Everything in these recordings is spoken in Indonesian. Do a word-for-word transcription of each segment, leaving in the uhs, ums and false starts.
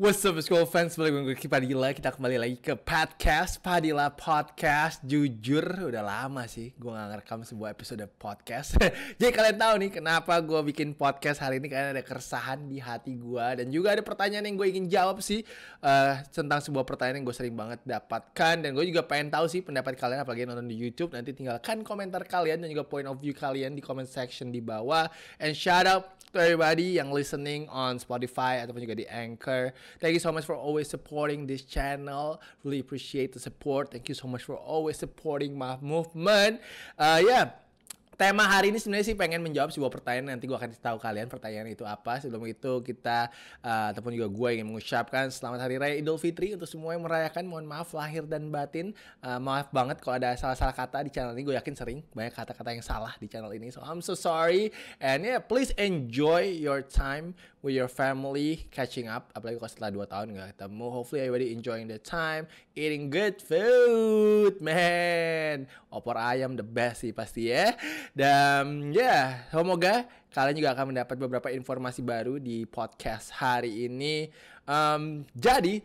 What's up school fans, balik ke Padila, kita kembali lagi ke podcast, Padila Podcast. Jujur, udah lama sih gue gak ngerekam sebuah episode podcast. Jadi kalian tahu nih kenapa gue bikin podcast hari ini, karena ada keresahan di hati gue. Dan juga ada pertanyaan yang gue ingin jawab sih, uh, tentang sebuah pertanyaan yang gue sering banget dapatkan. Dan gue juga pengen tahu sih pendapat kalian, apalagi nonton di YouTube. Nanti tinggalkan komentar kalian dan juga point of view kalian di comment section di bawah. And shout out to everybody yang listening on Spotify ataupun juga di Anchor. Thank you so much for always supporting this channel. Really appreciate the support. Thank you so much for always supporting my movement. Uh, yeah. Tema hari ini sebenarnya sih pengen menjawab sebuah pertanyaan. Nanti gue akan tahu kalian pertanyaan itu apa. Sebelum itu kita uh, ataupun juga gue ingin mengucapkan selamat hari raya Idul Fitri untuk semua yang merayakan. Mohon maaf lahir dan batin. Uh, maaf banget kalau ada salah-salah kata di channel ini. Gue yakin sering banyak kata-kata yang salah di channel ini. So I'm so sorry. And yeah, please enjoy your time with your family, catching up. Apalagi kalau setelah dua tahun gak ketemu. Hopefully everybody enjoying the time, eating good food, man. Opor ayam the best sih pasti ya. Dan ya, yeah, semoga kalian juga akan mendapat beberapa informasi baru di podcast hari ini. um, Jadi,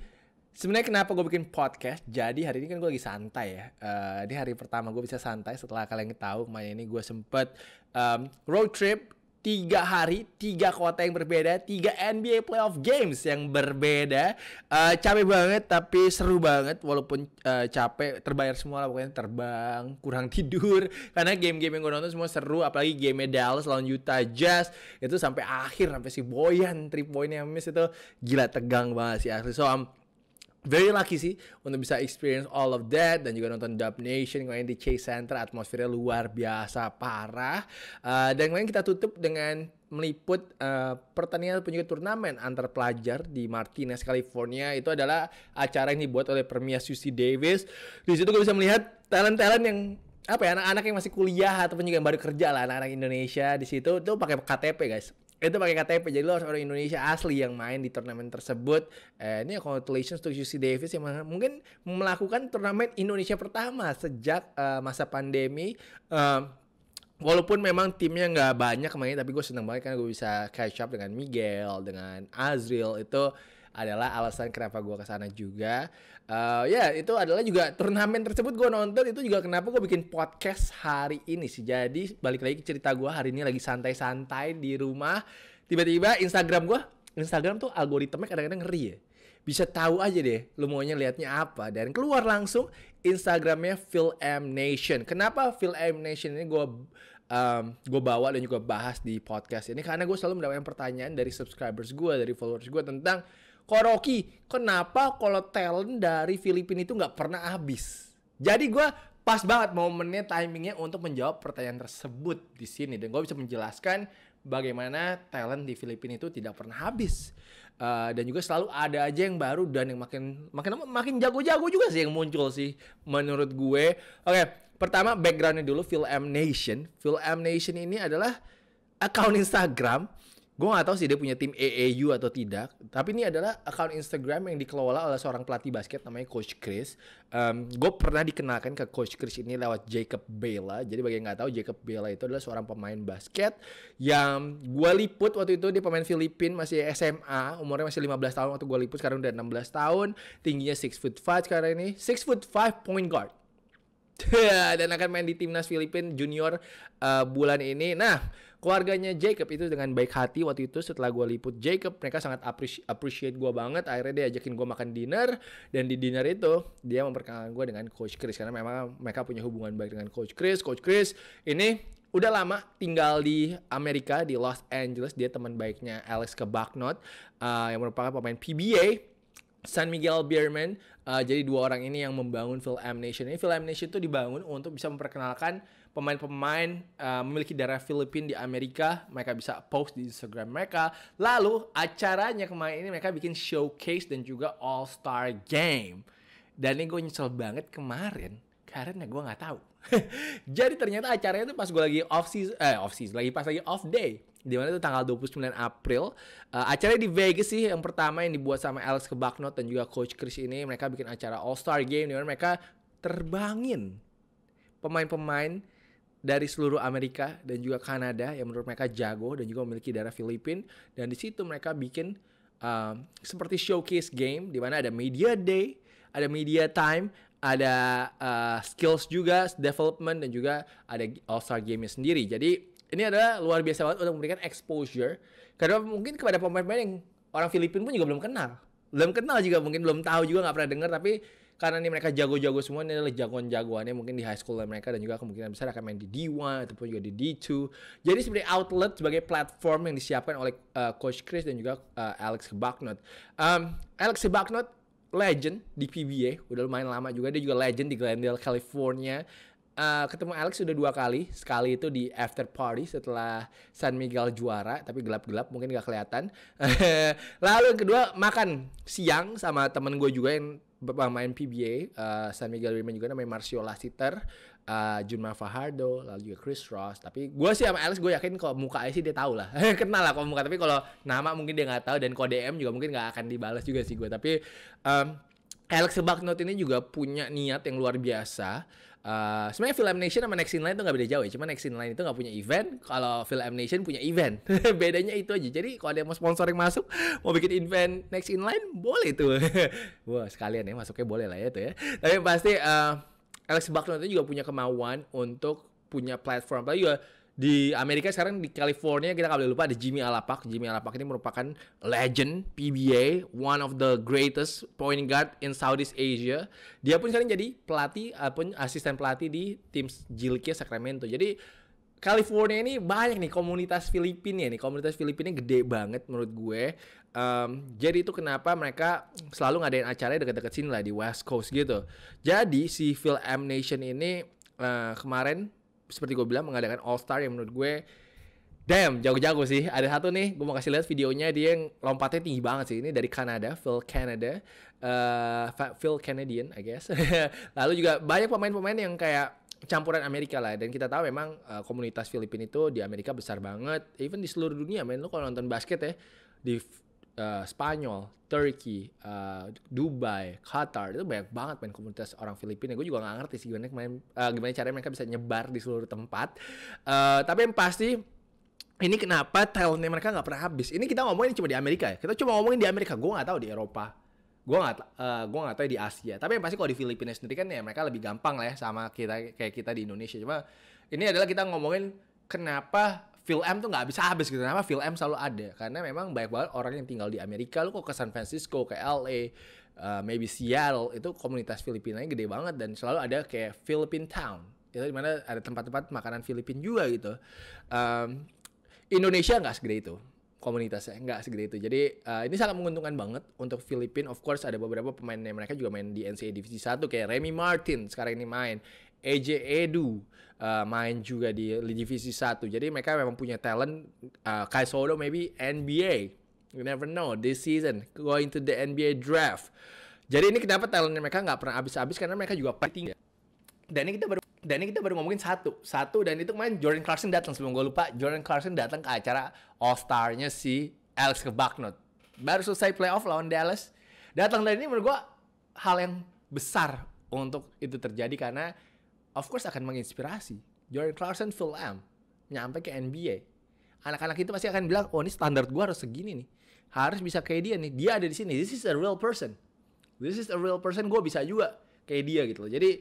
sebenarnya kenapa gue bikin podcast? Jadi hari ini kan gue lagi santai ya. uh, Ini hari pertama gue bisa santai setelah kalian tahu kemarin ini gue sempet um, road trip tiga hari, tiga kota yang berbeda, tiga N B A playoff games yang berbeda. Uh, capek banget tapi seru banget, walaupun uh, capek terbayar semua lah, pokoknya terbang, kurang tidur. Karena game-game yang gue nonton semua seru, apalagi game Dallas lawan Utah Jazz. Itu sampai akhir, sampai si Boyan three pointnya miss, itu gila, tegang banget sih asli. So um, very lucky sih untuk bisa experience all of that. Dan juga nonton Dub Nation kemarin di Chase Center, atmosfernya luar biasa parah. uh, Dan kemarin kita tutup dengan meliput uh, pertandingan penyuka turnamen antar pelajar di Martinez California. Itu adalah acara yang dibuat oleh Premier U C Davis. Di situ gue bisa melihat talent-talent yang apa ya, anak-anak yang masih kuliah ataupun juga yang baru kerja lah, anak-anak Indonesia di situ tuh pakai K T P guys. Itu pakai K T P, jadi lo harus orang Indonesia asli yang main di turnamen tersebut. Eh, ini congratulations to U C Davis yang mungkin melakukan turnamen Indonesia pertama sejak uh, masa pandemi. Uh, Walaupun memang timnya nggak banyak kemarin, tapi gue seneng banget karena gue bisa catch up dengan Miguel, dengan Azril. Itu adalah alasan kenapa gue kesana juga. Uh, ya, yeah, itu adalah juga turnamen tersebut gue nonton. Itu juga kenapa gue bikin podcast hari ini sih. Jadi balik lagi ke cerita gue hari ini lagi santai-santai di rumah. Tiba-tiba Instagram gue, Instagram tuh algoritmanya kadang-kadang ngeri ya. Bisa tahu aja deh lu maunya liatnya apa. Dan keluar langsung Instagramnya Fil-Am Nation. Kenapa Fil-Am Nation ini gue um, gue bawa dan juga bahas di podcast ini? Karena gue selalu mendapatkan pertanyaan dari subscribers gue, dari followers gue tentang Koroki, kenapa kalau talent dari Filipina itu gak pernah habis? Jadi gue pas banget momennya, timingnya untuk menjawab pertanyaan tersebut di sini. Dan gue bisa menjelaskan bagaimana talent di Filipina itu tidak pernah habis. Uh, dan juga selalu ada aja yang baru dan yang makin makin makin jago-jago juga sih yang muncul sih menurut gue. Oke, okay, pertama backgroundnya dulu. Fil-Am Nation. Fil-Am Nation ini adalah akun Instagram. Gue gak tahu sih dia punya tim A A U atau tidak. Tapi ini adalah akun Instagram yang dikelola oleh seorang pelatih basket namanya Coach Chris. um, Gue pernah dikenalkan ke Coach Chris ini lewat Jacob Bella. Jadi bagi yang gak tahu, Jacob Bella itu adalah seorang pemain basket yang gue liput waktu itu. Dia pemain Filipina, masih S M A, umurnya masih lima belas tahun waktu gue liput. Sekarang udah enam belas tahun, tingginya six foot five sekarang ini, six foot five point guard. Dan akan main di timnas Filipina junior uh, bulan ini. Nah, keluarganya Jacob itu dengan baik hati waktu itu setelah gue liput Jacob. Mereka sangat appreciate, appreciate gue banget. Akhirnya dia ajakin gue makan dinner. Dan di dinner itu dia memperkenalkan gue dengan Coach Chris. Karena memang mereka punya hubungan baik dengan Coach Chris. Coach Chris ini udah lama tinggal di Amerika, di Los Angeles. Dia teman baiknya Alex Cabagnot, uh, yang merupakan pemain P B A San Miguel Beermen. uh, Jadi dua orang ini yang membangun Fil-Am Nation ini. Fil-Am Nation itu dibangun untuk bisa memperkenalkan pemain-pemain uh, memiliki darah Filipina di Amerika. Mereka bisa post di Instagram mereka. Lalu acaranya kemarin ini mereka bikin showcase dan juga All Star Game. Dan ini gue nyesel banget kemarin karena gue gak tahu. Jadi ternyata acaranya itu pas gue lagi off season, eh off season, lagi pas lagi off day. Dimana itu tanggal dua puluh sembilan April. Uh, acaranya di Vegas sih yang pertama yang dibuat sama Alex Cabagnot dan juga Coach Chris ini. Mereka bikin acara All Star Game dimana mereka terbangin pemain-pemain dari seluruh Amerika dan juga Kanada yang menurut mereka jago dan juga memiliki darah Filipina. Dan di situ mereka bikin um, seperti showcase game di mana ada media day, ada media time, ada uh, skills juga, development, dan juga ada All-Star Game-nya sendiri. Jadi ini adalah luar biasa banget untuk memberikan exposure. Karena mungkin kepada pemain-pemain yang orang Filipina pun juga belum kenal. Belum kenal juga, mungkin belum tahu juga, nggak pernah dengar. Tapi karena ini mereka jago-jago semua, ini adalah jagoan-jagoannya mungkin di high school mereka. Dan juga kemungkinan besar akan main di D satu ataupun juga di D dua. Jadi sebenarnya outlet sebagai platform yang disiapkan oleh uh, Coach Chris dan juga uh, Alex Cabagnot. Um, Alex Cabagnot legend di P B A, udah lumayan lama juga. Dia juga legend di Glendale, California. Uh, ketemu Alex sudah dua kali. Sekali itu di after party setelah San Miguel juara, tapi gelap-gelap mungkin gak kelihatan. Lalu yang kedua makan siang sama temen gue juga yang main P B A, uh, San Miguel Beermen juga, namanya Marciola Sitter, uh, Junma Fajardo, lalu juga Chris Ross. Tapi gue sih sama Alex, gue yakin kalau muka sih dia tahu lah, kenal lah kalau muka. Tapi kalau nama mungkin dia nggak tahu, dan kalau D M juga mungkin nggak akan dibalas juga sih gue. Tapi um, Alex Cabagnot ini juga punya niat yang luar biasa. Uh, sebenarnya Fil-Am Nation sama Next In Line itu nggak beda jauh ya. Cuma Next In Line itu nggak punya event, kalau Fil-Am Nation punya event. Bedanya itu aja. Jadi kalau ada yang mau sponsor yang masuk, mau bikin event Next In Line, boleh tuh. Wah, sekalian ya, masuknya boleh lah ya tuh ya. Tapi pasti uh, Alex Cabagnot itu juga punya kemauan untuk punya platform. Tapi juga di Amerika sekarang, di California, kita nggak boleh lupa ada Jimmy Alapak. Jimmy Alapak ini merupakan legend P B A, one of the greatest point guard in Southeast Asia. Dia pun sekarang jadi pelatih, pun asisten pelatih di tim Jilkia Sacramento. Jadi California ini banyak nih komunitas Filipina nih, komunitas Filipina gede banget menurut gue. Um, jadi itu kenapa mereka selalu ngadain acaranya deket-deket sini lah, di West Coast gitu. Jadi si Fil-Am Nation ini uh, kemarin, seperti gue bilang, mengadakan All Star yang menurut gue damn jago-jago sih. Ada satu nih gue mau kasih lihat videonya, dia yang lompatnya tinggi banget sih. Ini dari Kanada, Phil Canada, uh, Phil Canadian I guess. Lalu juga banyak pemain-pemain yang kayak campuran Amerika lah. Dan kita tahu memang uh, komunitas Filipina itu di Amerika besar banget, even di seluruh dunia. Men, lo kalau nonton basket ya di Uh, Spanyol, Turki, uh, Dubai, Qatar, itu banyak banget main komunitas orang Filipina. Gue juga gak ngerti sih gimana, kemarin, uh, gimana caranya mereka bisa nyebar di seluruh tempat. Uh, tapi yang pasti ini kenapa talentnya mereka gak pernah habis. Ini kita ngomongin cuma di Amerika ya. Kita cuma ngomongin di Amerika. Gue gak tahu di Eropa. Gue gak, uh, gue gak tahu di Asia. Tapi yang pasti kalau di Filipina sendiri kan ya mereka lebih gampang lah ya, sama kita kayak kita di Indonesia. Cuma ini adalah kita ngomongin kenapa Fil-Am tuh nggak habis-habis gitu. Kenapa Fil-Am selalu ada? Karena memang banyak banget orang yang tinggal di Amerika. Lu kok ke San Francisco, ke L A, uh, maybe Seattle, itu komunitas Filipinanya gede banget. Dan selalu ada kayak Philippine Town, itu dimana ada tempat-tempat makanan Filipin juga gitu. um, Indonesia nggak segede itu, komunitasnya nggak segede itu. Jadi uh, ini sangat menguntungkan banget untuk Filipina. Of course ada beberapa pemain yang mereka juga main di N C A A Divisi satu, kayak Remy Martin sekarang ini main, A J Edu uh, main juga di Divisi satu. Jadi mereka memang punya talent. uh, Kai Sodow maybe N B A, you never know this season, going to the N B A draft. Jadi ini kenapa talentnya mereka nggak pernah habis-habis, karena mereka juga penting. Dan ini kita baru dan ini kita baru ngomongin satu satu dan itu kemarin Jordan Clarkson datang. Sebelum gue lupa, Jordan Clarkson datang ke acara All Star-nya si Alex Cabagnot, baru selesai playoff lawan Dallas. Datang dari ini menurut gue hal yang besar untuk itu terjadi, karena of course akan menginspirasi. Jordan Clarkson, Fil-Am, nyampe ke N B A. Anak-anak itu pasti akan bilang, oh ini standar gue harus segini nih, harus bisa kayak dia nih. Dia ada di sini. This is a real person. This is a real person. Gue bisa juga kayak dia gitu loh. Jadi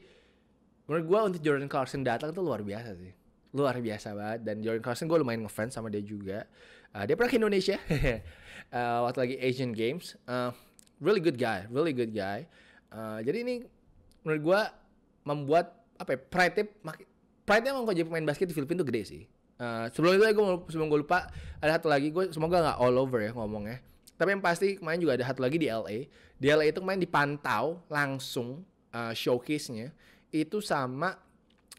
menurut gue untuk Jordan Clarkson datang itu luar biasa sih. Luar biasa banget. Dan Jordan Clarkson gue lumayan ngefans sama dia juga. Uh, dia pernah ke Indonesia. uh, waktu lagi Asian Games. Uh, really good guy. Really good guy. Uh, jadi ini menurut gue membuat apa ya, pride-nya, pride-nya emang kalau jadi pemain basket di Filipina tuh gede sih. Uh, sebelum itu gue, sebelum gue lupa, ada satu lagi, gue semoga gak all over ya ngomongnya. Tapi yang pasti kemarin juga ada satu lagi di L A. Di L A itu kemarin dipantau langsung uh, showcase-nya itu sama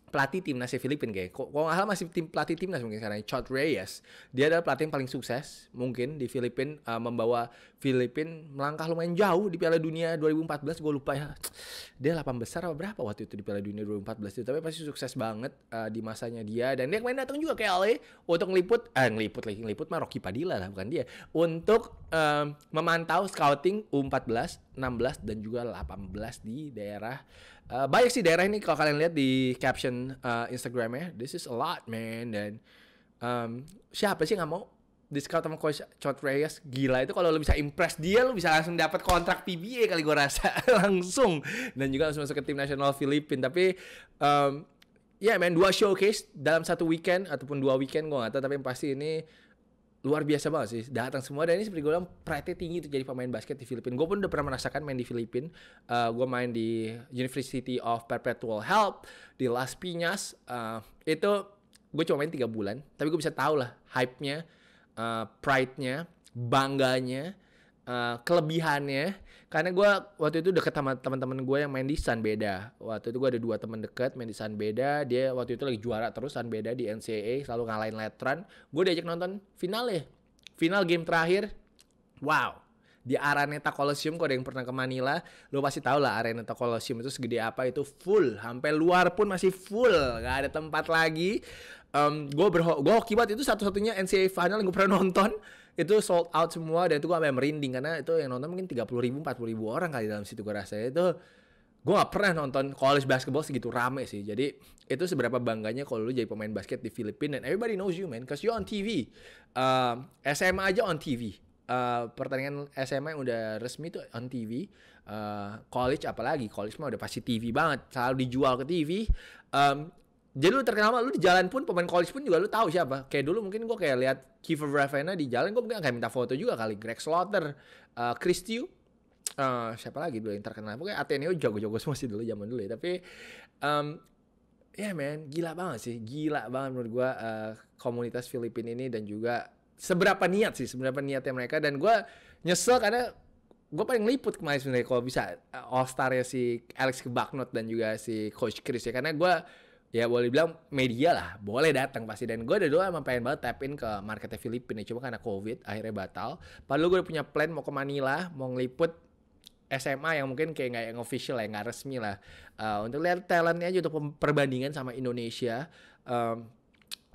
pelatih timnasnya Filipina kayak. Kok gak salah masih tim pelatih timnas mungkin sekarang, Chot Reyes. Dia adalah pelatih yang paling sukses mungkin di Filipina, uh, membawa Filipina melangkah lumayan jauh di Piala Dunia dua ribu empat belas. Gue lupa ya, dia delapan besar apa berapa waktu itu di Piala Dunia dua ribu empat belas itu. Tapi pasti sukses banget uh, di masanya dia. Dan dia kemarin datang juga ke L A untuk ngeliput, eh ngeliput lagi, ngeliput mah Rocky Padilla lah, bukan dia. Untuk um, memantau scouting U empat belas, enam belas, dan juga delapan belas di daerah. Uh, banyak sih daerah ini kalau kalian lihat di caption uh, Instagramnya. This is a lot man. Dan um, siapa sih nggak mau di-scout sama Coach Chot Reyes. Gila, itu kalau lo bisa impress dia, lo bisa langsung dapat kontrak P B A kali gue rasa. Langsung. Dan juga langsung masuk ke tim nasional Filipina. Tapi um, ya yeah, men, dua showcase dalam satu weekend ataupun dua weekend gue gak tahu. Tapi yang pasti ini luar biasa banget sih, datang semua. Dan ini seperti gue bilang, pride-nya tinggi untuk jadi pemain basket di Filipina. Gue pun udah pernah merasakan main di Filipina. uh, Gue main di University of Perpetual Help di Las Piñas. uh, Itu gue cuma main tiga bulan, tapi gue bisa tahu lah hype-nya, uh, pride-nya, bangganya, uh, kelebihannya. Karena gue waktu itu deket sama teman-teman gue yang main di San Beda. Waktu itu gue ada dua teman deket main di San Beda. Dia waktu itu lagi juara terus San Beda di N C A A, selalu ngalahin Letran. Gue diajak nonton final ya, final game terakhir. Wow, di Araneta Colosseum. Kalau ada yang pernah ke Manila, lo pasti tau lah Araneta Colosseum itu segede apa. Itu full, sampai luar pun masih full, gak ada tempat lagi. um, Gue berho- gue hoki banget, itu satu-satunya N C A A final yang gue pernah nonton. Itu sold out semua, dan itu gue sampai merinding. Karena itu yang nonton mungkin tiga puluh ribu, empat puluh ribu orang kali dalam situ, gue rasanya. Itu gue gak pernah nonton college basketball segitu rame sih. Jadi itu seberapa bangganya kalau lu jadi pemain basket di Filipina. And everybody knows you man, cause you're on T V. um, S M A aja on T V. Uh, pertandingan S M A yang udah resmi tuh on T V. uh, College apalagi, college mah udah pasti T V banget, selalu dijual ke T V. um, Jadi lu terkenal, lu di jalan pun, pemain college pun juga lu tahu siapa. Kayak dulu mungkin gue kayak lihat Kiefer Ravenna di jalan, gue mungkin akan minta foto juga kali. Greg Slaughter, uh, Christiu, uh, siapa lagi dulu yang terkenal. Pokoknya Ateneo jago-jago semua sih dulu, zaman dulu ya. Tapi um, ya yeah, man, gila banget sih. Gila banget menurut gue uh, komunitas Filipina ini. Dan juga seberapa niat sih, seberapa niatnya mereka. Dan gue nyesel karena gue paling liput kemarin sebenarnya kalau bisa All Star-nya si Alex Cabagnot dan juga si Coach Chris ya. Karena gue ya boleh bilang media lah, boleh datang pasti. Dan gue dari dulu emang pengen banget tap in ke marketnya Filipina, cuma karena Covid akhirnya batal. Padahal gue udah punya plan mau ke Manila, mau ngeliput S M A yang mungkin kayak gak yang official ya, gak resmi lah. uh, Untuk lihat talentnya aja, untuk perbandingan sama Indonesia. um,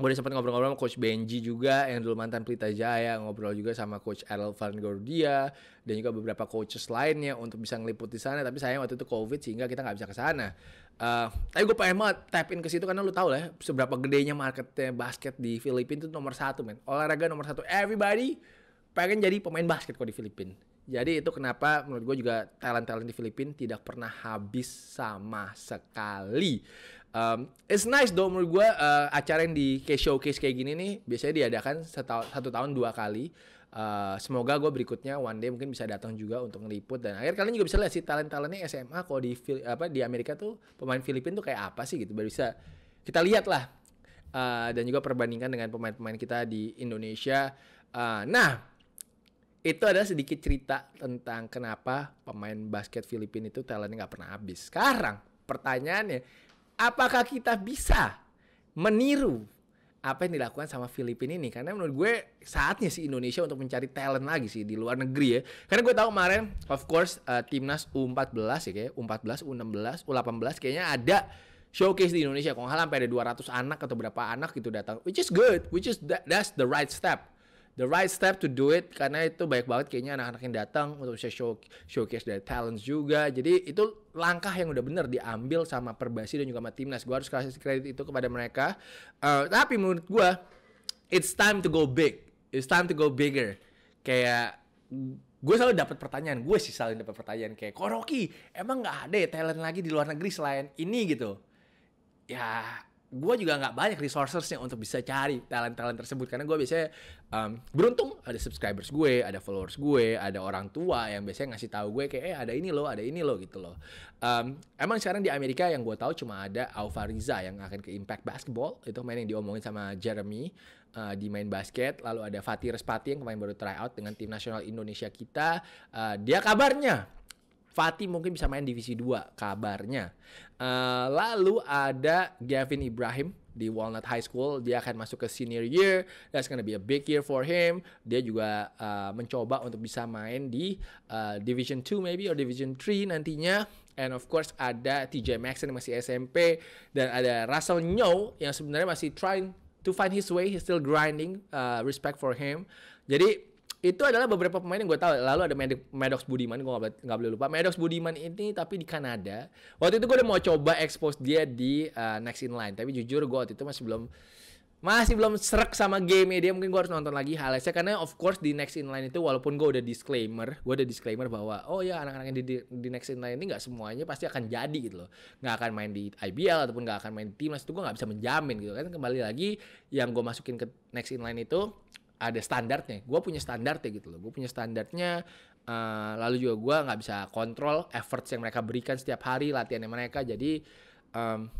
Gue udah sempat ngobrol-ngobrol sama Coach Benji juga, yang dulu mantan Pelita Jaya. Ngobrol juga sama Coach Errol Van Gordia dan juga beberapa coaches lainnya untuk bisa ngeliput di sana. Tapi sayang waktu itu Covid sehingga kita nggak bisa ke sana. Uh, tapi gue pengen banget tap in ke situ karena lu tau lah seberapa gedenya marketnya basket di Filipina. Itu nomor satu men, olahraga nomor satu. Everybody pengen jadi pemain basket kok di Filipina. Jadi itu kenapa menurut gue juga talent-talent di Filipina tidak pernah habis sama sekali. Um, it's nice though menurut gue, uh, acara yang di kayak showcase kayak gini nih biasanya diadakan setahun, satu tahun dua kali. Uh, semoga gue berikutnya one day mungkin bisa datang juga untuk ngeliput. Dan akhirnya kalian juga bisa lihat sih talent-talentnya S M A kalau di apa di Amerika tuh, pemain Filipina tuh kayak apa sih gitu. Baru bisa kita lihat lah. Uh, dan juga perbandingkan dengan pemain-pemain kita di Indonesia. Uh, nah, itu adalah sedikit cerita tentang kenapa pemain basket Filipina itu talentnya nggak pernah habis. Sekarang pertanyaannya, apakah kita bisa meniru apa yang dilakukan sama Filipina ini? Karena menurut gue saatnya sih Indonesia untuk mencari talent lagi sih di luar negeri ya. Karena gue tahu kemarin, of course, uh, timnas U empat belas ya kayak, U empat belas, U enam belas, U delapan belas kayaknya ada showcase di Indonesia. Kalau nggak salah sampai ada dua ratus anak atau berapa anak gitu datang. Which is good, which is that, that's the right step. The right step to do it, karena itu banyak banget kayaknya anak-anak yang datang untuk bisa show, showcase dari talent juga. Jadi itu langkah yang udah bener diambil sama Perbasi dan juga sama timnas. Gue harus kasih kredit itu kepada mereka. Uh, tapi menurut gue, it's time to go big, it's time to go bigger. Kayak gue selalu dapat pertanyaan, gue sih selalu dapat pertanyaan kayak, "Kok Rocky, emang nggak ada ya talent lagi di luar negeri selain ini gitu?" Ya, gue juga gak banyak resourcesnya untuk bisa cari talent-talent tersebut. Karena gue biasanya um, beruntung ada subscribers gue, ada followers gue, ada orang tua yang biasanya ngasih tahu gue kayak, eh ada ini loh, ada ini loh gitu loh. um, Emang sekarang di Amerika yang gue tahu cuma ada Alvariza yang akan ke Impact Basketball. Itu main yang diomongin sama Jeremy uh, di main basket. Lalu ada Fatih Respati yang kemarin baru tryout dengan tim nasional Indonesia kita. uh, Dia kabarnya Fatih mungkin bisa main divisi dua kabarnya. Uh, lalu ada Gavin Ibrahim di Walnut High School. Dia akan masuk ke senior year. That's gonna be a big year for him. Dia juga uh, mencoba untuk bisa main di uh, Division two maybe or Division three nantinya. And of course ada T J Maxson yang masih S M P. Dan ada Russell Nyo yang sebenarnya masih trying to find his way. He's still grinding. Uh, respect for him. Jadi itu adalah beberapa pemain yang gue tahu. Lalu ada Maddox Budiman, gue gak, gak boleh lupa. Maddox Budiman ini tapi di Kanada. Waktu itu gue udah mau coba expose dia di uh, Next In Line. Tapi jujur gue waktu itu masih belum masih belum serak sama game dia, mungkin gue harus nonton lagi highlightsnya, karena of course di Next In Line itu walaupun gue udah disclaimer, gue udah disclaimer bahwa oh ya anak-anak yang di, di Next In Line ini nggak semuanya pasti akan jadi gitu loh, nggak akan main di I B L ataupun nggak akan main di timnas, itu gue nggak bisa menjamin gitu kan. Kembali lagi yang gue masukin ke Next In Line itu ada standarnya, gue punya standarnya gitu loh, gue punya standarnya. Uh, lalu juga gue nggak bisa kontrol efforts yang mereka berikan setiap hari latihannya mereka, jadi um,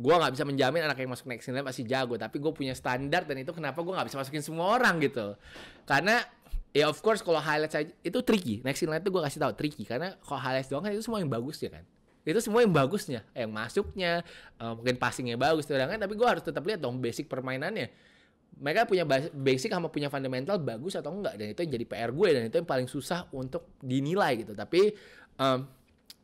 gue gak bisa menjamin anak yang masuk Next In Line pasti jago. Tapi gue punya standar, dan itu kenapa gue gak bisa masukin semua orang gitu. Karena ya of course kalau highlights aja, itu tricky. Next In Line itu gue kasih tahu tricky. Karena kalau highlights doang kan itu semua yang bagus ya kan. Itu semua yang bagusnya. Yang masuknya, uh, mungkin passingnya bagus. Sedangkan tapi gue harus tetap lihat dong basic permainannya. Mereka punya basic sama punya fundamental bagus atau enggak. Dan itu yang jadi P R gue. Dan itu yang paling susah untuk dinilai gitu. Tapi... Um,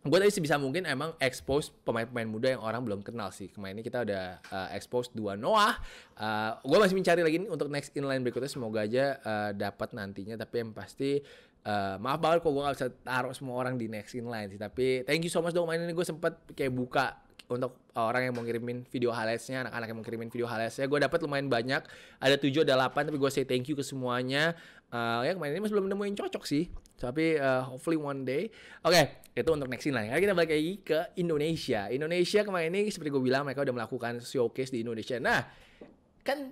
gue tadi sebisa mungkin emang expose pemain-pemain muda yang orang belum kenal sih. Kemarin ini kita udah uh, expose dua Noah. Uh, gue masih mencari lagi nih untuk Next In Line berikutnya. Semoga aja uh, dapat nantinya. Tapi yang pasti uh, maaf banget kok gue gak bisa taruh semua orang di Next In Line sih. Tapi thank you so much dong, main ini gue sempet kayak buka untuk orang yang mau ngirimin video highlights-nya, anak-anak yang mau ngirimin video highlights-nya. Gue dapat lumayan banyak, ada tujuh, ada delapan, tapi gue say thank you ke semuanya. Uh, ya kemarin ini masih belum nemuin cocok sih, tapi uh, hopefully one day. Oke, okay, itu untuk Next In Line. Kita balik lagi ke Indonesia. Indonesia kemarin ini seperti gue bilang, mereka udah melakukan showcase di Indonesia. Nah, kan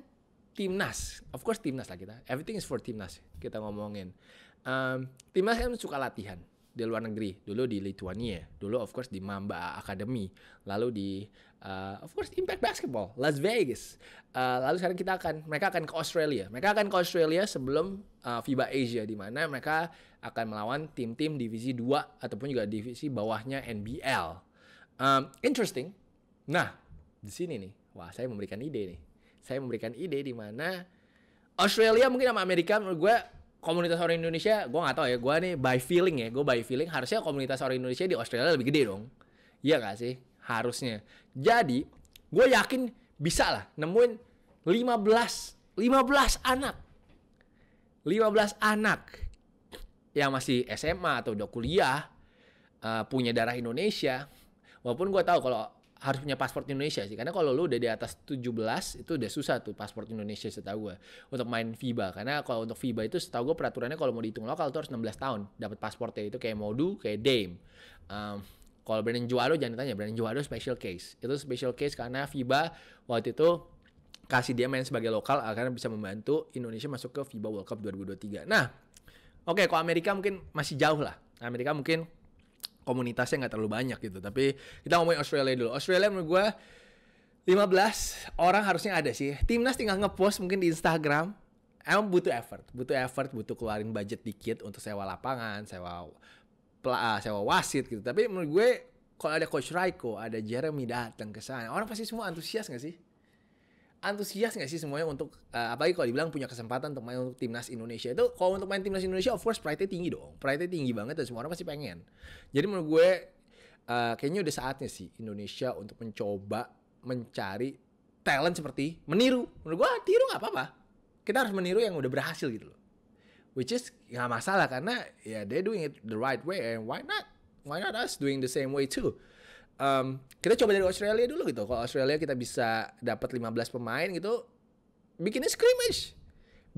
timnas, of course timnas lah kita. Everything is for timnas, kita ngomongin. Um, timnas kan suka latihan di luar negeri, dulu di Lithuania, dulu of course di Mamba Academy, lalu di uh, of course Impact Basketball Las Vegas, uh, lalu sekarang kita akan mereka akan ke Australia, mereka akan ke Australia sebelum uh, FIBA Asia, di mana mereka akan melawan tim-tim divisi dua ataupun juga divisi bawahnya N B L. Um, interesting. Nah di sini nih, wah saya memberikan ide nih, saya memberikan ide di mana Australia mungkin sama Amerika menurut gue. Komunitas orang Indonesia, gue gak tau ya, gue nih by feeling ya, gue by feeling harusnya komunitas orang Indonesia di Australia lebih gede dong. Iya gak sih? Harusnya. Jadi, gue yakin bisa lah nemuin lima belas anak. lima belas anak yang masih S M A atau udah kuliah, uh, punya darah Indonesia. Walaupun gue tahu kalau harus punya paspor Indonesia sih, karena kalau lu udah di atas tujuh belas itu udah susah tuh paspor Indonesia setahu gue untuk main FIBA, karena kalau untuk FIBA itu setahu gue peraturannya kalau mau dihitung lokal tuh harus enam belas tahun dapat paspornya, itu kayak Modu, kayak Dame. Um, kalau Brandon Juaro jangan ditanya, Brandon Juaro special case. Itu special case karena FIBA waktu itu kasih dia main sebagai lokal karena bisa membantu Indonesia masuk ke FIBA World Cup dua ribu dua puluh tiga. Nah, oke, okay, kalau Amerika mungkin masih jauh lah. Amerika mungkin komunitasnya nggak terlalu banyak gitu, tapi kita ngomongin Australia dulu. Australia menurut gue lima belas orang harusnya ada sih. Timnas tinggal ngepost mungkin di Instagram. Emang butuh effort, butuh effort, butuh keluarin budget dikit untuk sewa lapangan, sewa pla, sewa wasit gitu. Tapi menurut gue kalau ada Coach Raiko, ada Jeremy datang ke sana, orang pasti semua antusias nggak sih? Antusias nggak sih semuanya untuk uh, apalagi kalau dibilang punya kesempatan untuk main untuk timnas Indonesia. Itu kalau untuk main timnas Indonesia of course pride-nya tinggi dong, pride-nya tinggi banget dan semua orang pasti pengen. Jadi menurut gue uh, kayaknya udah saatnya sih Indonesia untuk mencoba mencari talent seperti meniru. Menurut gue tiru nggak apa-apa, kita harus meniru yang udah berhasil gitu loh, which is nggak masalah karena ya yeah, they doing it the right way and why not why not us doing the same way too. Um, kita coba dari Australia dulu gitu. Kalau Australia kita bisa dapat lima belas pemain gitu, bikinin scrimmage,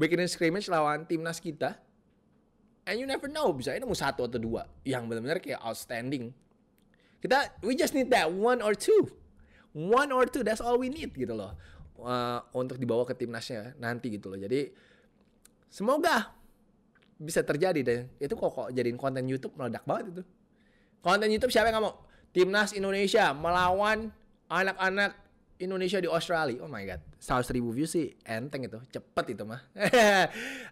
bikinin scrimmage lawan timnas kita. And you never know, bisa ini mau satu atau dua yang benar-benar kayak outstanding. Kita we just need that one or two, one or two that's all we need gitu loh, uh, untuk dibawa ke timnasnya nanti gitu loh. Jadi semoga bisa terjadi, dan itu kok kok jadiin konten YouTube meledak banget itu. Konten YouTube siapa yang mau? Timnas Indonesia melawan anak-anak Indonesia di Australia. Oh my god, seratus ribu views sih enteng itu, cepet itu mah.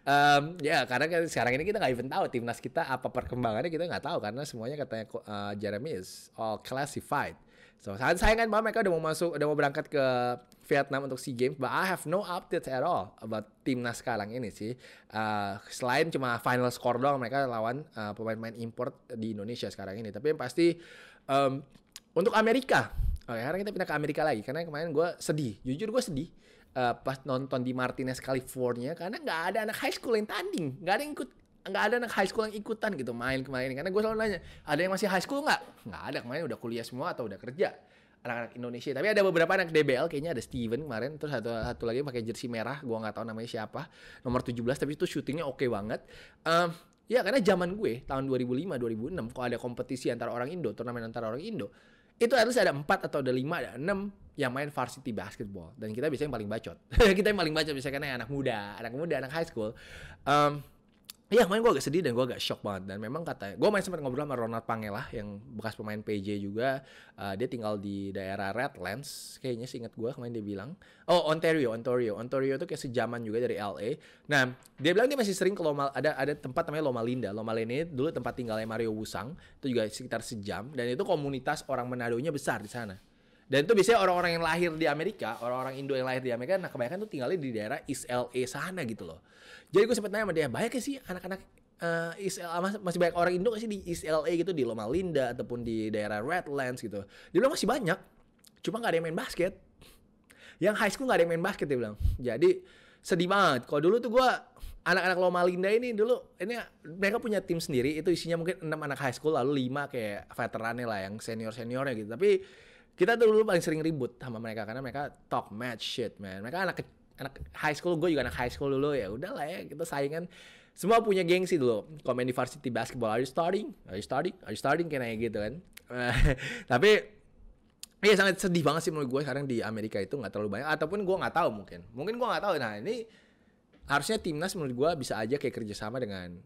um, ya karena sekarang ini kita nggak even tahu timnas kita apa perkembangannya, kita nggak tahu karena semuanya katanya uh, Jeremy is all classified. So sayang-sayangan banget mereka udah mau masuk, udah mau berangkat ke Vietnam untuk SEA Games. But I have no updates at all about timnas sekarang ini sih. Uh, selain cuma final score doang mereka lawan uh, pemain-pemain import di Indonesia sekarang ini. Tapi yang pasti Um, untuk Amerika, oke, sekarang kita pindah ke Amerika lagi karena kemarin gue sedih, jujur gue sedih uh, pas nonton di Martinez California karena nggak ada anak high school yang tanding, nggak ada yang ikut, nggak ada anak high school yang ikutan gitu main kemarin ini. Karena gue selalu nanya, ada yang masih high school nggak? Nggak ada, kemarin udah kuliah semua atau udah kerja. anak-anak Indonesia. Tapi ada beberapa anak D B L, kayaknya ada Steven kemarin, terus satu satu lagi pakai jersey merah, gua nggak tahu namanya siapa, nomor tujuh belas, tapi itu syutingnya oke okay banget. Um, ya karena zaman gue tahun dua ribu lima dua ribu enam kalau ada kompetisi antara orang Indo, turnamen antara orang Indo, itu harus ada empat atau ada lima ada enam yang main varsity basketball, dan kita biasanya yang paling bacot. Kita yang paling bacot biasanya karena anak muda, anak muda, anak high school. Um, Iya, main gue agak sedih dan gue agak shock banget. Dan memang katanya, gue main sempat ngobrol sama Ronald Pangelah yang bekas pemain P J juga. Uh, dia tinggal di daerah Redlands, kayaknya seingat gue kemarin dia bilang. Oh, Ontario, Ontario, Ontario itu kayak sejaman juga dari L A. Nah, dia bilang dia masih sering ke Loma, ada ada tempat namanya Loma Linda. Loma Linda ini dulu tempat tinggalnya Mario Wusang, itu juga sekitar sejam. Dan itu komunitas orang Manado-nya besar di sana. Dan itu biasanya orang-orang yang lahir di Amerika, orang-orang Indo yang lahir di Amerika, nah kebanyakan tuh tinggalnya di daerah East L A sana gitu loh. Jadi gue sempet nanya sama dia, banyak gak sih anak-anak uh, East L A, mas- masih banyak orang Indo gak sih di East L A gitu, di Loma Linda ataupun di daerah Redlands gitu. Dia bilang masih banyak, cuma gak ada yang main basket. Yang high school gak ada yang main basket, dia bilang. Jadi sedih banget, kalau dulu tuh gue, anak-anak Loma Linda ini dulu, ini mereka punya tim sendiri, itu isinya mungkin enam anak high school, lalu lima kayak veterannya lah, yang senior-seniornya gitu. Tapi kita tuh dulu paling sering ribut sama mereka karena mereka talk mad shit, man. Mereka anak anak high school, gue juga anak high school dulu, ya udah lah ya, kita saingan. Semua punya gengsi dulu. Kalau main di varsity basketball, are you starting? Are you starting? Are you starting? Kayak gitu kan. Tapi iya sangat sedih banget sih menurut gue sekarang di Amerika itu nggak terlalu banyak. Ataupun gue nggak tahu mungkin. Mungkin gue nggak tahu. Nah ini harusnya timnas menurut gue bisa aja kayak kerjasama dengan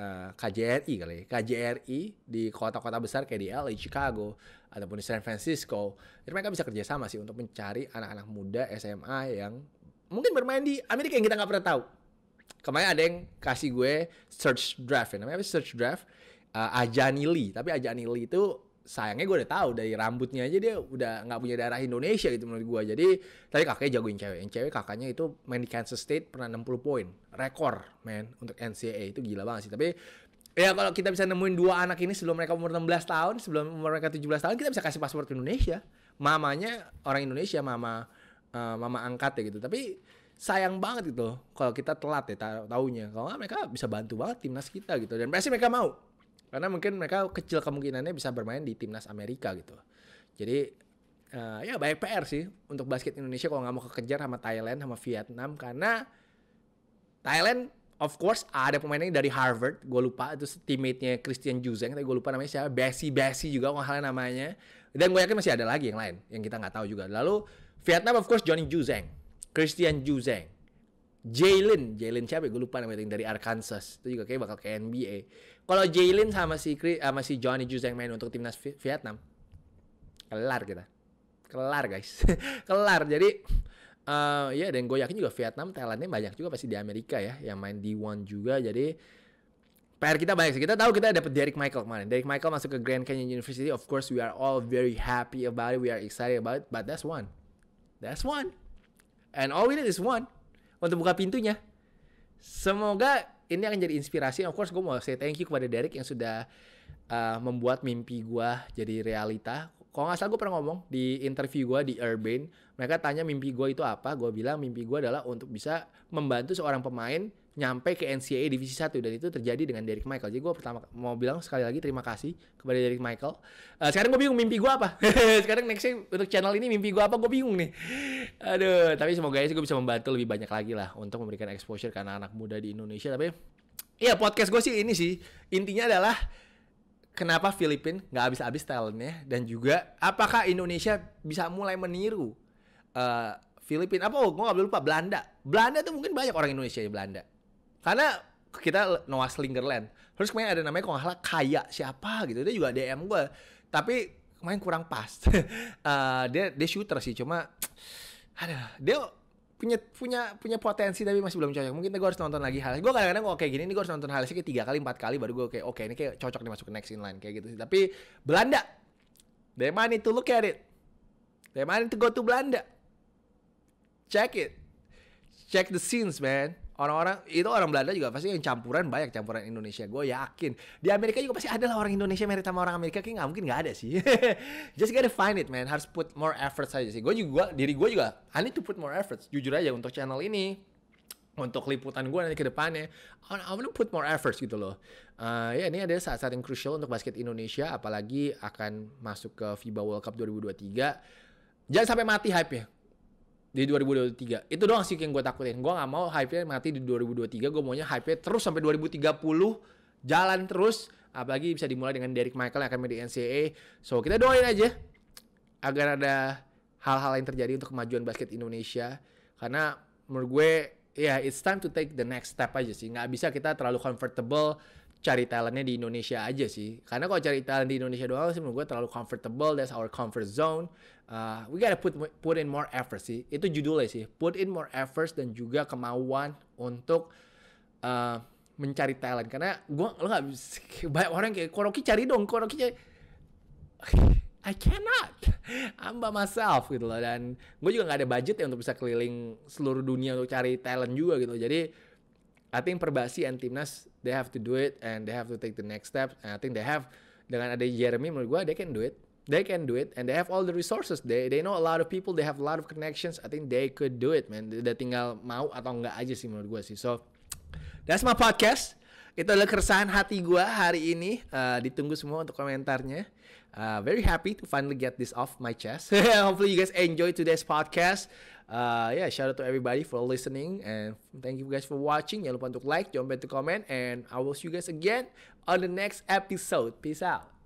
Uh, K J R I kali ya. K J R I di kota-kota besar kayak di L A, Chicago, ataupun di San Francisco. Jadi mereka bisa kerjasama sih untuk mencari anak-anak muda S M A yang mungkin bermain di Amerika yang kita nggak pernah tahu. Kemarin ada yang kasih gue search draft ya. Namanya apa? Search draft uh, Ajani Lee. Tapi Ajani Lee itu sayangnya gue udah tahu dari rambutnya aja dia udah nggak punya darah Indonesia gitu menurut gue. Jadi tadi kakaknya jagoin cewek, yang cewek kakaknya itu main di Kansas State pernah enam puluh poin, rekor man untuk N C A A, itu gila banget sih. Tapi ya kalau kita bisa nemuin dua anak ini sebelum mereka umur enam belas tahun, sebelum umur mereka tujuh belas tahun, kita bisa kasih paspor ke Indonesia. Mamanya orang Indonesia, mama uh, mama angkat ya gitu. Tapi sayang banget gitu kalau kita telat ya taunya. Kalau nggak mereka bisa bantu banget timnas kita gitu, dan pasti mereka mau. Karena mungkin mereka kecil kemungkinannya bisa bermain di timnas Amerika gitu. Jadi uh, ya banyak P R sih untuk basket Indonesia kalau nggak mau kekejar sama Thailand, sama Vietnam. Karena Thailand of course ada pemainnya dari Harvard. Gue lupa itu teammate-nya Christian Juzeng. Tapi gue lupa namanya siapa. Besi-besi juga kalau nggak salah namanya. Dan gue yakin masih ada lagi yang lain yang kita nggak tahu juga. Lalu Vietnam of course Johnny Juzeng, Christian Juzeng. Jalen, Jalen siapa ya? Gue lupa namanya, dari Arkansas. Itu juga kayak bakal ke N B A. Kalau Jalen sama si sama si Johnny Jus yang main untuk timnas Vietnam, kelar kita, kelar guys, kelar. Jadi uh, ya, dan gue yakin juga Vietnam, Thailandnya banyak juga pasti di Amerika ya, yang main D satu juga. Jadi P R kita banyak sih. Kita tahu kita dapet Derek Michael kemarin. Derek Michael masuk ke Grand Canyon University. Of course we are all very happy about it, we are excited about it. But that's one, that's one, and all we need is one. Untuk buka pintunya. Semoga ini akan jadi inspirasi. Of course gue mau say thank you kepada Derek yang sudah uh, membuat mimpi gue jadi realita. Kalau gak salah gue pernah ngomong di interview gue di Urban. Mereka tanya mimpi gue itu apa. Gue bilang mimpi gue adalah untuk bisa membantu seorang pemain nyampe ke N C A A Divisi satu. Dan itu terjadi dengan Derek Michael. Jadi gue pertama mau bilang sekali lagi terima kasih kepada Derek Michael. Uh, sekarang gue bingung mimpi gue apa. Sekarang next time untuk channel ini mimpi gue apa gue bingung nih. Aduh, tapi semoga aja gue bisa membantu lebih banyak lagi lah untuk memberikan exposure ke anak-anak muda di Indonesia. Tapi ya podcast gue sih ini sih. Intinya adalah kenapa Filipina gak habis-habis talentnya, dan juga apakah Indonesia bisa mulai meniru uh, Filipina. Apa? Oh, gue gak boleh lupa Belanda. Belanda tuh mungkin banyak orang Indonesia di Belanda. Karena kita Noah Slingerland. Terus kemarin ada namanya kalau gak salah Kaya siapa gitu. Dia juga D M gue. Tapi kemarin kurang pas. uh, dia dia shooter sih. Cuma aduh, dia punya punya punya potensi tapi masih belum cocok. Mungkin gue harus nonton lagi hal. Gue kadang-kadang gue kayak gini nih, gue harus nonton hal sih kayak tiga kali empat kali baru gue kayak oke okay, ini kayak cocok nih masuk ke next in line kayak gitu sih. Tapi Belanda, they money to look at it, they money to go to Belanda, check it, check the scenes man. Orang-orang itu orang Belanda juga pasti yang campuran, banyak campuran Indonesia. Gue yakin di Amerika juga pasti ada lah orang Indonesia merit sama orang Amerika, kayak nggak mungkin nggak ada sih. Just gotta find it man, harus put more effort saja sih. Gue juga, diri gue juga, I need to put more efforts. Jujur aja untuk channel ini, untuk liputan gue nanti ke depannya. I want to put more efforts gitu loh. Uh, ya ini adalah saat-saat yang crucial untuk basket Indonesia, apalagi akan masuk ke FIBA World Cup dua ribu dua puluh tiga. Jangan sampai mati hype-nya di dua ribu dua puluh tiga. Itu doang sih yang gue takutin. Gue gak mau hype-nya mati di dua ribu dua puluh tiga. Gue maunya hype-nya terus sampai dua ribu tiga puluh jalan terus. Apalagi bisa dimulai dengan Derek Michael yang akan main di N C A A. So kita doain aja agar ada hal-hal yang terjadi untuk kemajuan basket Indonesia. Karena menurut gue ya yeah, it's time to take the next step aja sih. Nggak bisa kita terlalu comfortable cari talentnya di Indonesia aja sih. Karena kalau cari talent di Indonesia doang sih menurut gue terlalu comfortable. That's our comfort zone. Uh, we gotta put put in more effort sih. Itu judulnya sih. Put in more efforts dan juga kemauan untuk uh, mencari talent. Karena gue lo nggak bisa, banyak orang kayak Koroki cari dong, Koroki cari. I cannot. I'm by myself gitu loh. Dan gue juga gak ada budget ya untuk bisa keliling seluruh dunia untuk cari talent juga gitu. Jadi I think Perbasi and Timnas, they have to do it and they have to take the next step. And I think they have, dengan ada Jeremy menurut gue, they can do it. They can do it and they have all the resources. They they know a lot of people, they have a lot of connections. I think they could do it, man. Udah tinggal mau atau enggak aja sih menurut gue sih. So that's my podcast. Itu adalah keresahan hati gue hari ini. Uh, ditunggu semua untuk komentarnya. Uh, very happy to finally get this off my chest. Hopefully you guys enjoyed today's podcast. Uh, yeah, shout out to everybody for listening and thank you guys for watching. Jangan lupa untuk like, jangan lupa untuk comment, and I will see you guys again on the next episode. Peace out.